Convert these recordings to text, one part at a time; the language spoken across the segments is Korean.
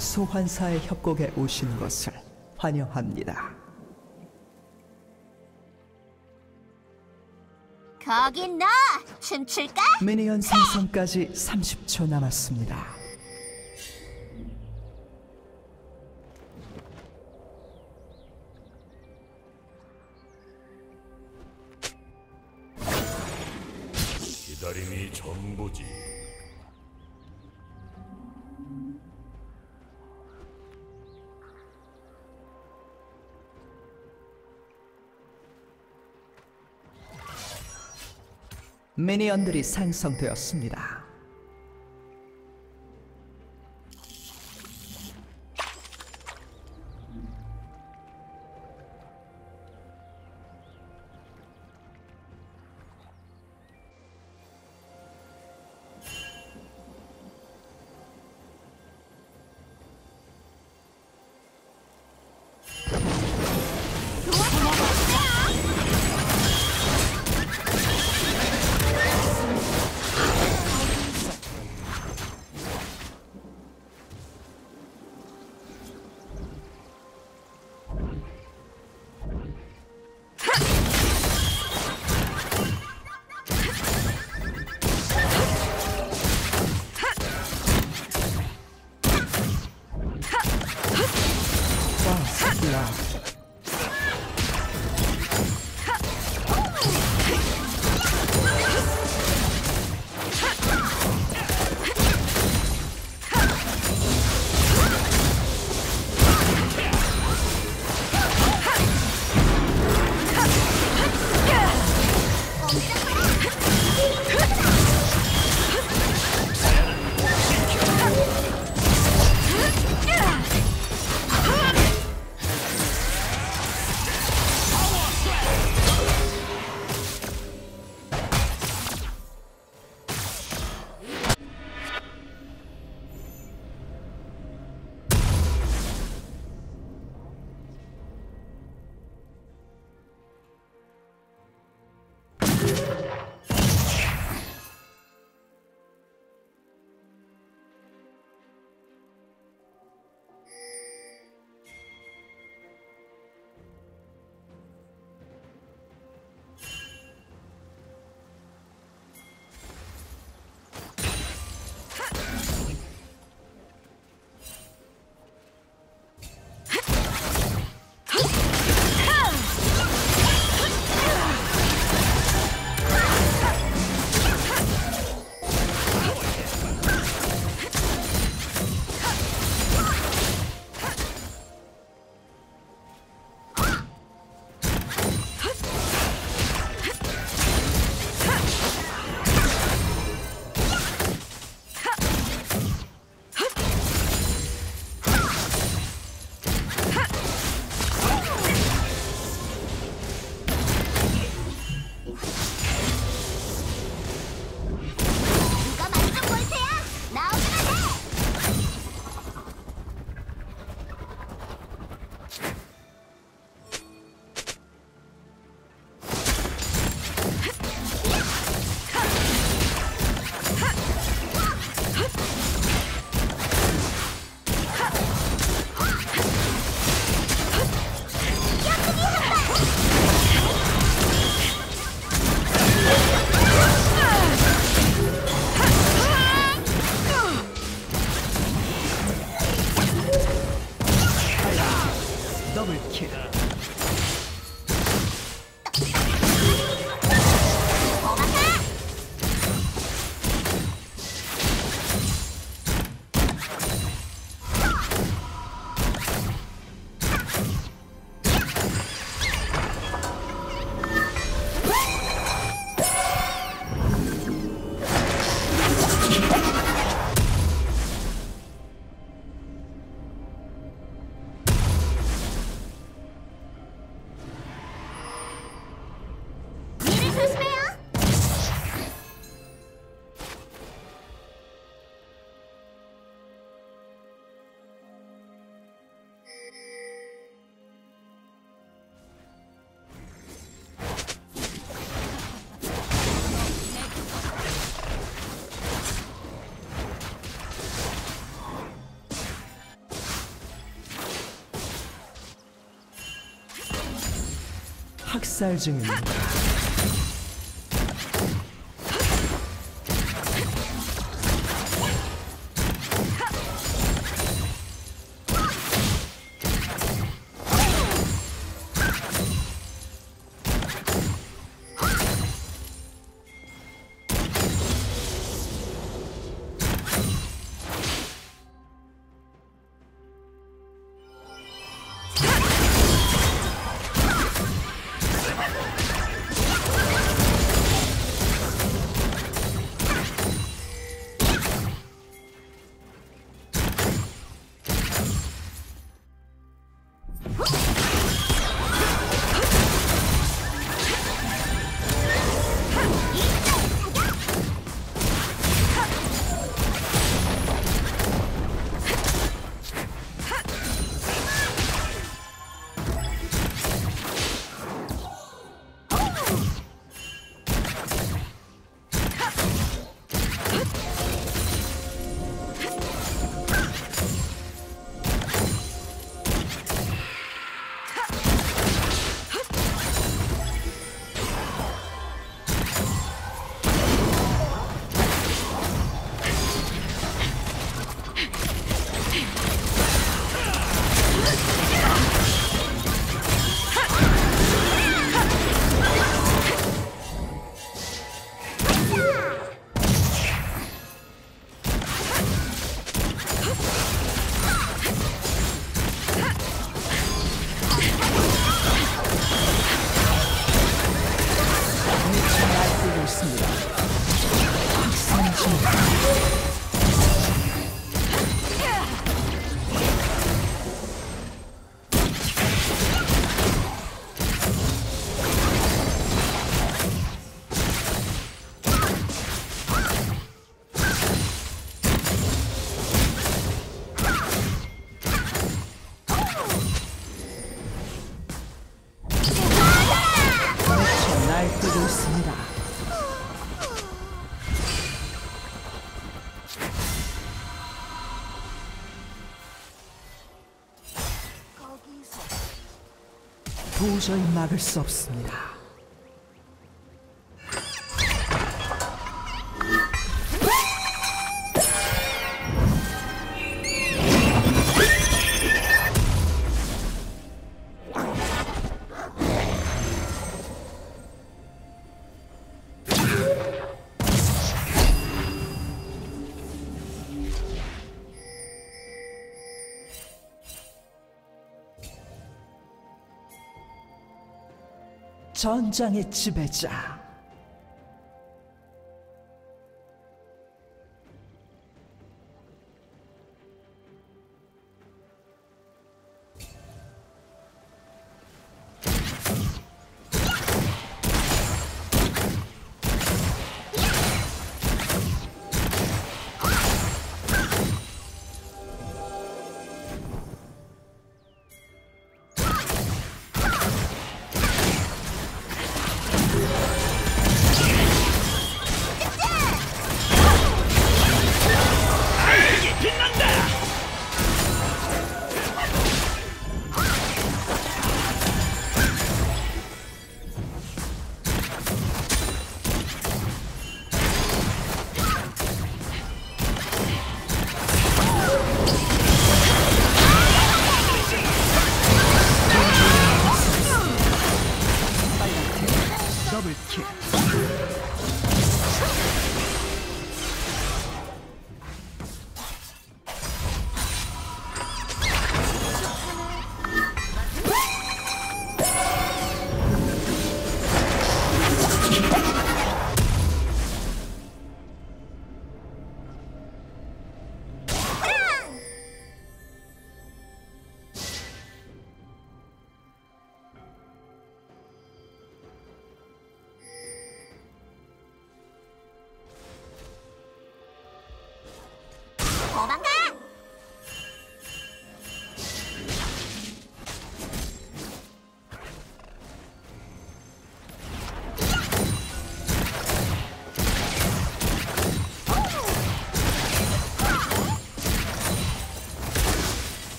소환사의 협곡에 오신 것을 환영합니다. 거긴 너! 춤출까? 미니언 생성까지 30초 남았습니다. 기다림이 전부지. 미니언들이 생성되었습니다. 학살 중입니다. 도저히 막을 수 없습니다. 전장의 지배자.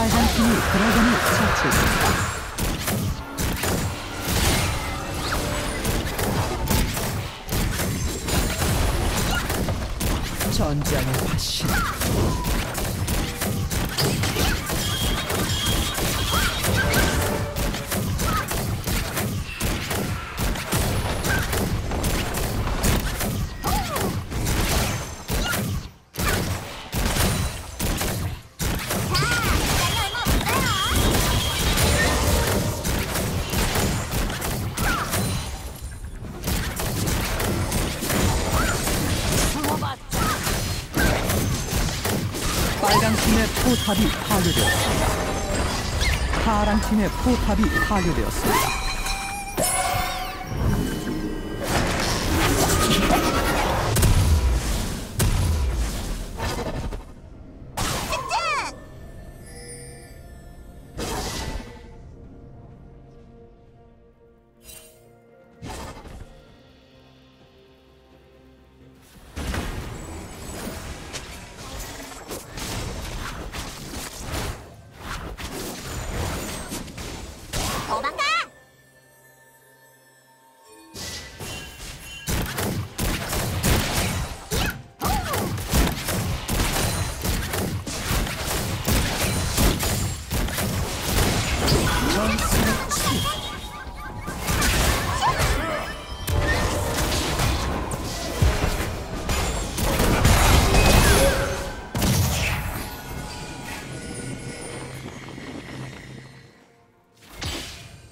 빨간 팀이 드래곤을 처치했습니다. 전장의 화신. 파랑팀의 포탑이 파괴되었습니다. 파랑팀의 포탑이 파괴되었습니다.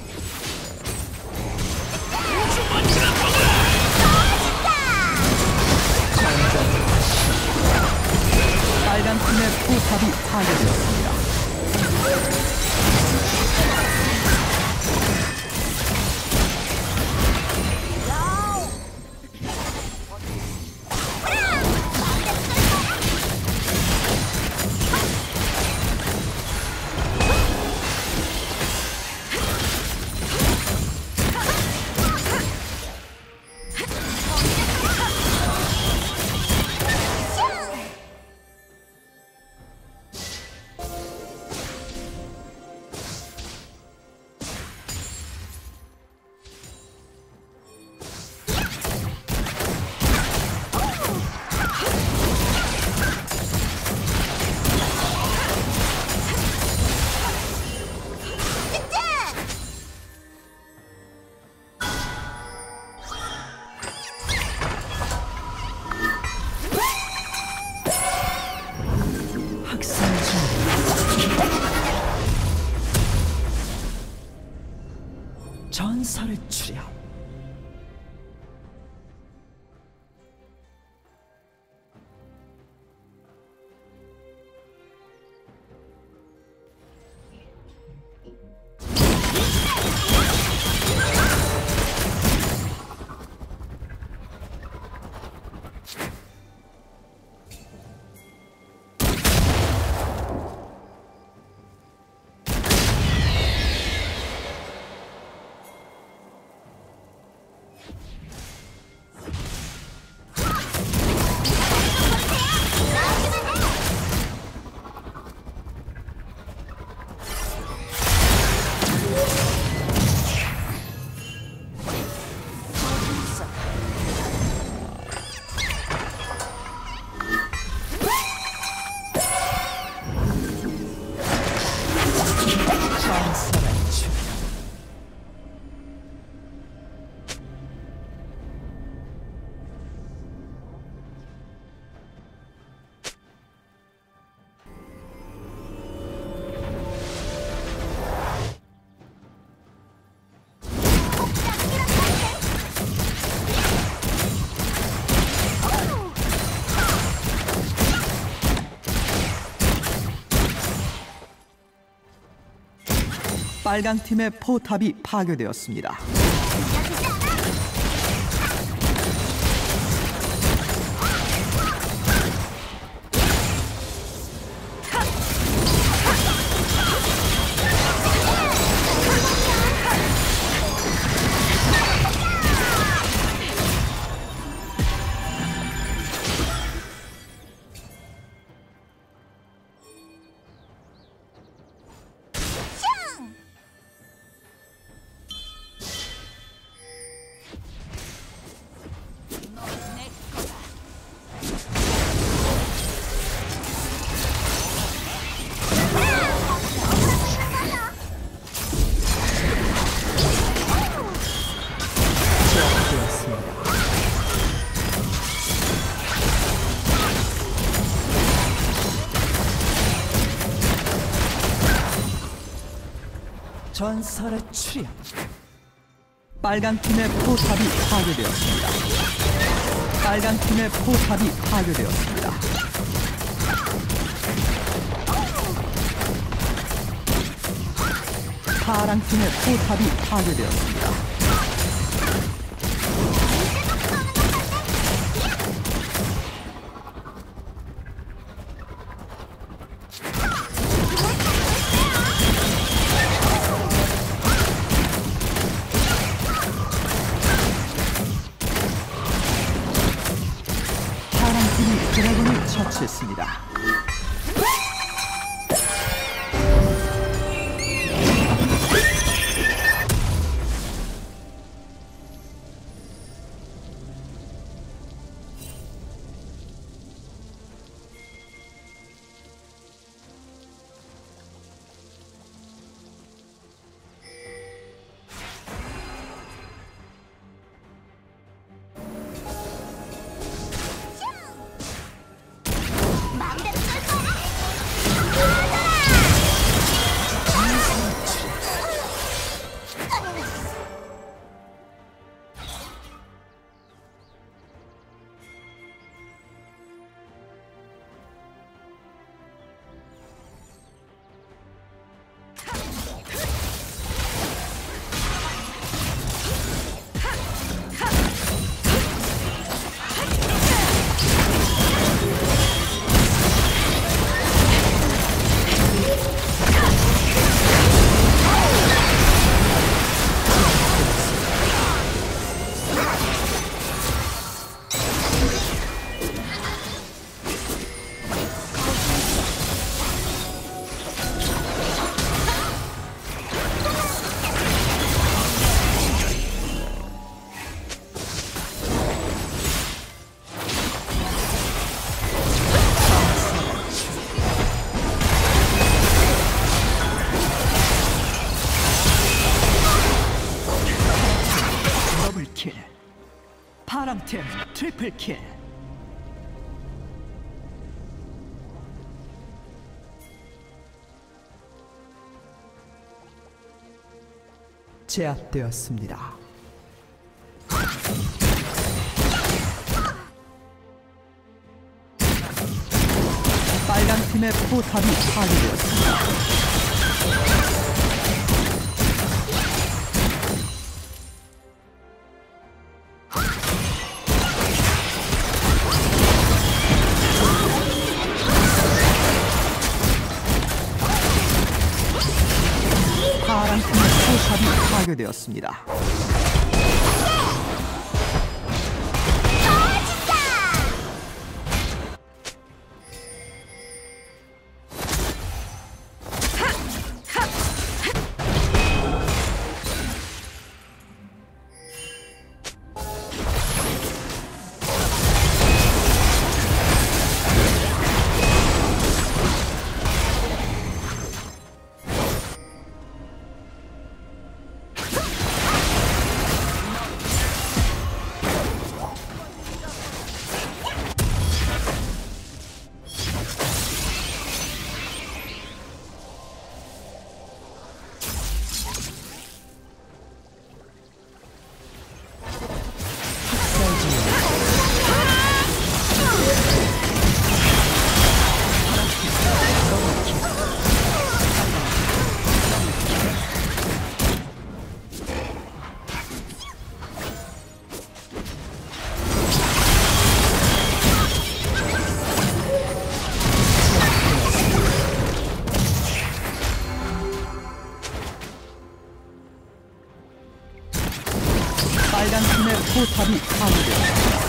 포탑이 파괴되었습니다. 전설의 출현. 빨강 팀의 포탑이 파괴되었습니다. 전설의 출현. 빨간 팀의 포탑이 파괴되었습니다. 빨간 팀의 포탑이 파괴되었습니다. 파랑 팀의 포탑이 파괴되었습니다. 처치했습니다. 파랑팀 트리플킬. 제압되었습니다. 빨간팀의 포탑이 파괴되었습니다. 되었습니다. 포탑이 파괴되었습니다.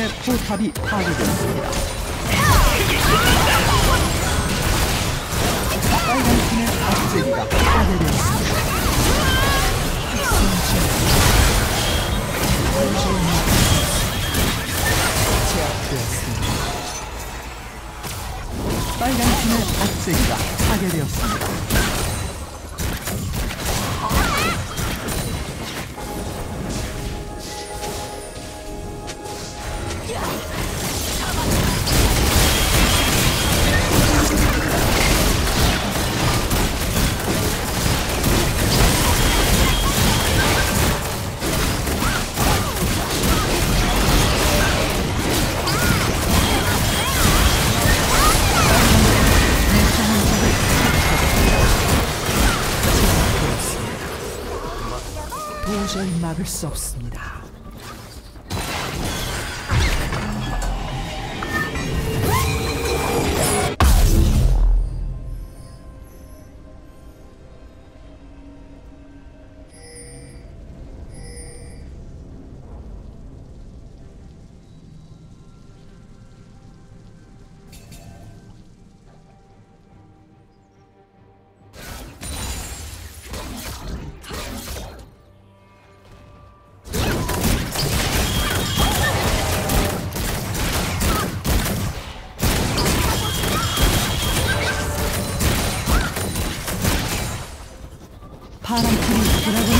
아군의 포탑이 파괴되었습니다. 빨간 팀의 악재기가 파괴되었습니다. 빨간 팀의 악재기가 파괴되었습니다. 도저히 막을 수 없습니다. 파란팀이 드라곤을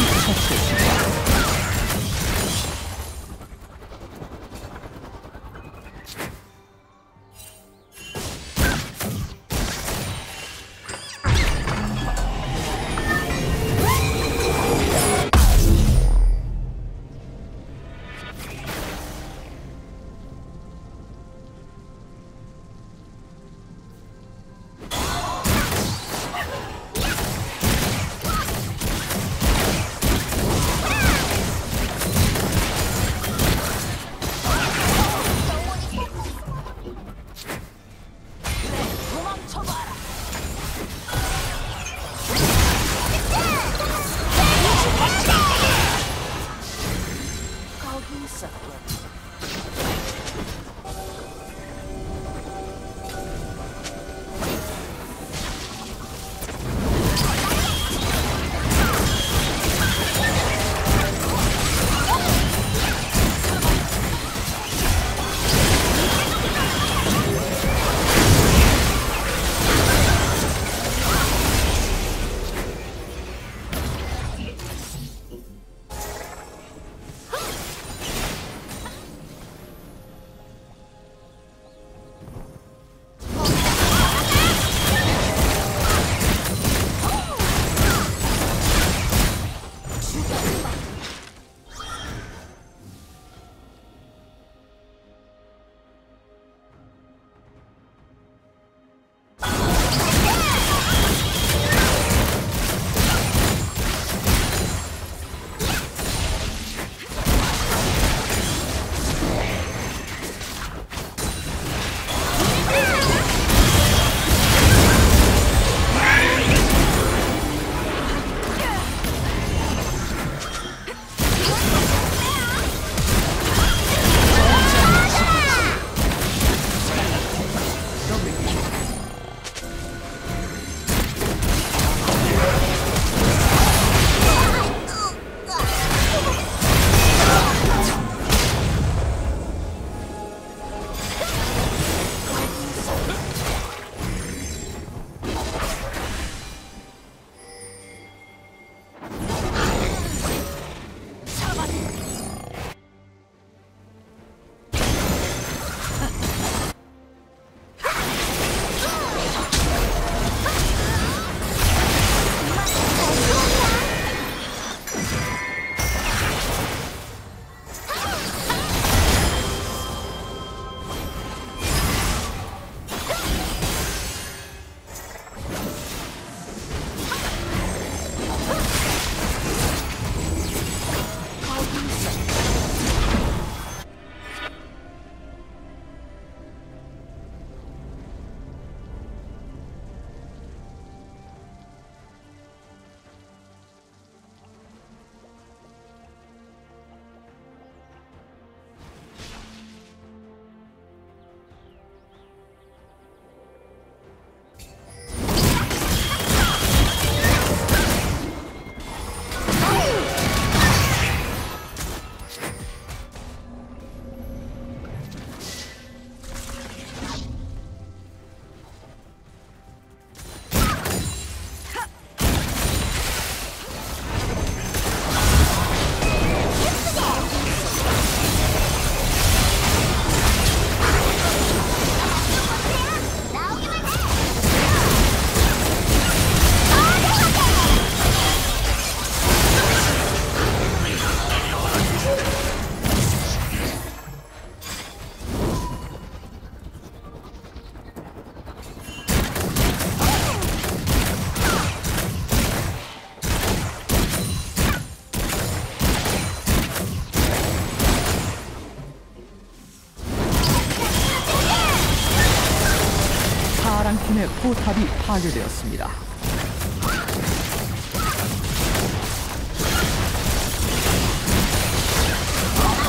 포탑이 파괴되었습니다.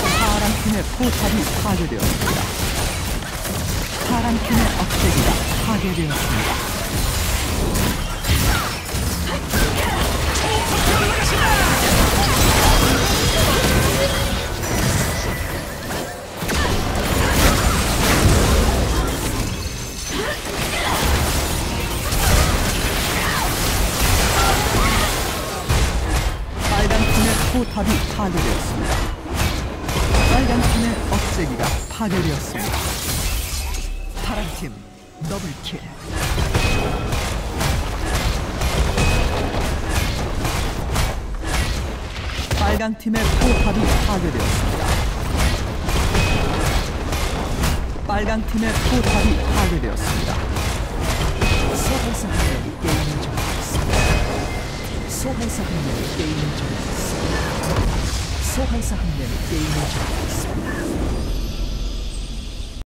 파란팀의 포탑이 파괴되었습니다. 파란팀의 억제기가 파괴되었습니다. 포탑이 파괴되었습니다. 빨간팀의 억제기가 파괴되었습니다. 파란팀 더블킬. 빨간팀의 포탑이 파괴되었습니다. 빨간팀의 포탑이 파괴되었습니다. 소환사 한 명이 게임을 정리했습니다. 소환사 한 명이 게임을 정리했습니다. 소환사 한 명이 게임을 정리했습니다.